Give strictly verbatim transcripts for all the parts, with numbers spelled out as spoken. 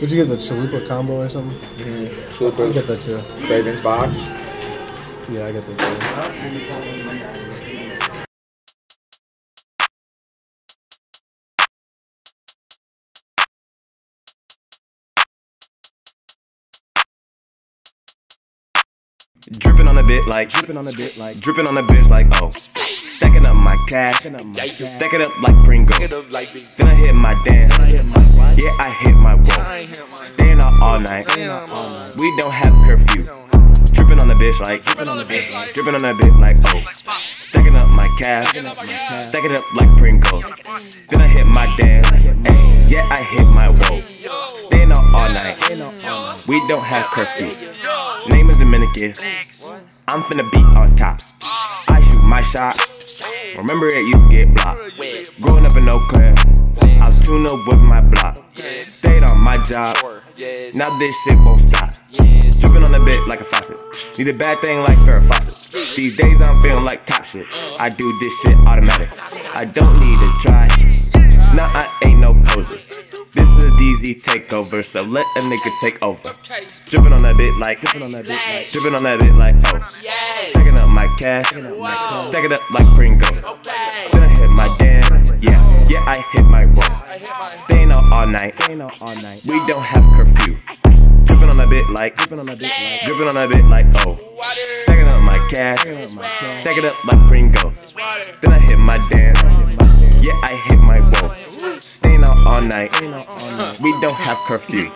Did you get the chalupa combo or something? Mm-hmm. Chalupa. I get that too. Cravings box. Yeah, I get that too. Dripping on a bit like. Dripping on a bit like. Dripping on a bitch like. Oh. Stacking up my cash. Stack it up like Pringle. Then I hit my dance. Yeah, I hit my roll. Staying out all night. We don't have curfew. Dripping on the bitch like. Dripping on the bitch like. Oh. Stacking up my cash. Stack it up like Pringle. Then I hit my dance. Ay, yeah, I hit my roll. Staying out all night. We don't have curfew. Name is Daminiqus. I'm finna beat on tops. I shoot my shot. Remember it used to get blocked. Growing up in Eau Claire, I was tuned up with my block. Stayed on my job, now this shit won't stop. Drippin' on a bit like a faucet. Need a bad thing like Farrah Fawcett. These days I'm feeling like top shit. I do this shit automatic. I don't need to try. Nah, I ain't no poser. This is a D Z takeover, so let a nigga take over. Drippin' on that bit like, drippin' on that bit like, drippin' on that bit like, oh. Stacking up my cash, stack it up like Pringle. Then I hit my damn, yeah, yeah, I hit my roll. Staying out all night, we don't have curfew. Drippin' on that bit like, drippin' on that bit like, drippin' on that bit like, oh. Stacking up my cash, stack it up like Pringle. Then I hit my damn, yeah, I hit my roll. Staying out all night, we don't have curfew.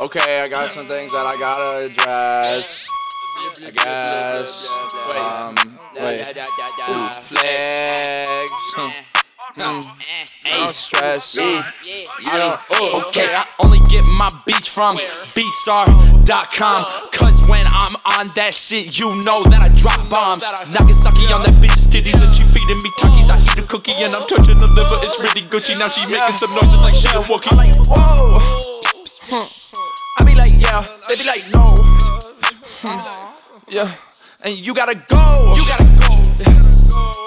Okay, I got some things that I gotta address, I guess. Um, wait. Ooh, flex. Mm. I don't stress. I don't, oh, okay, I only get my beats from Beatstar dot com. Cause when I'm on that shit, you know that I drop bombs. Nakasaki on that bitch's titties, and she feeding me Takis. I eat a cookie and I'm touching the liver. It's really Gucci. Now she making some noises like she a Wookiee. I like, whoa. I be like, yeah. They be like, no. Yeah, and you gotta go. You gotta go.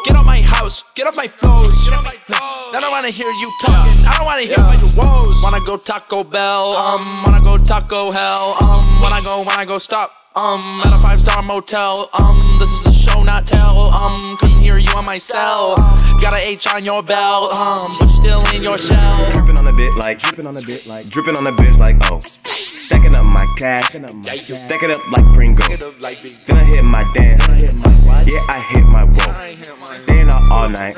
Get off my house. Get off my flows. I don't wanna hear you talking. I don't wanna hear my woes. Wanna go Taco Bell? Um, wanna go Taco Hell? Um, wanna go? Wanna go? Stop. Um, at a five-star motel. Um, this is a show, not tell. Um, couldn't hear you on my cell. Got an H on your bell. Um, but still in your shell. Dripping on a bit like. Dripping on a bit like. Dripping on a bitch like. Oh. Stacking up my cash, stack it up like Pringle. Then I hit my dance, yeah, I hit my roll. Staying out all night,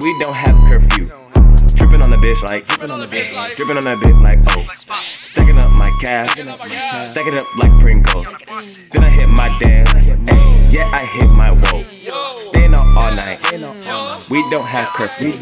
we don't have curfew. Dripping on a bitch like, dripping on a bitch like, oh. Stacking up my cash, stack it up like Pringle. Then I hit my dance, ay, yeah, I hit my roll. Staying out all night, we don't have curfew.